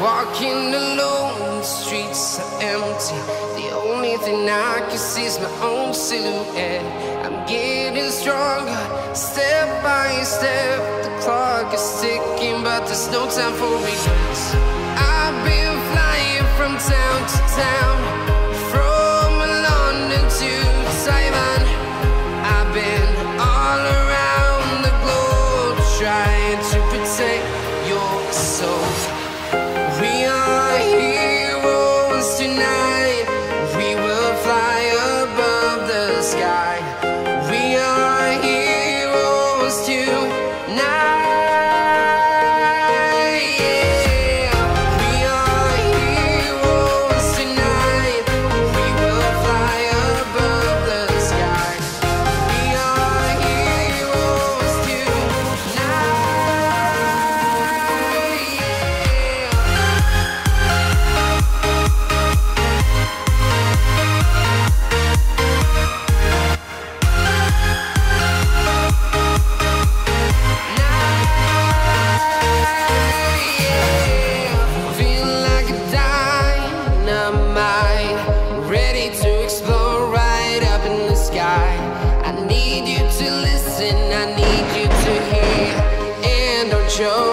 Walking alone, the streets are empty. The only thing I can see is my own silhouette. I'm getting stronger, step by step. The clock is ticking, but there's no time for regrets. I've been flying from town to town, from London to Taiwan. I've been all around the globe, trying to protect your soul. We are heroes tonight. We will fly above the sky. We are heroes tonight. Yeah. We are heroes tonight. We will fly above the sky. We are heroes tonight. Yeah. I need you to listen, I need you to hear, and don't show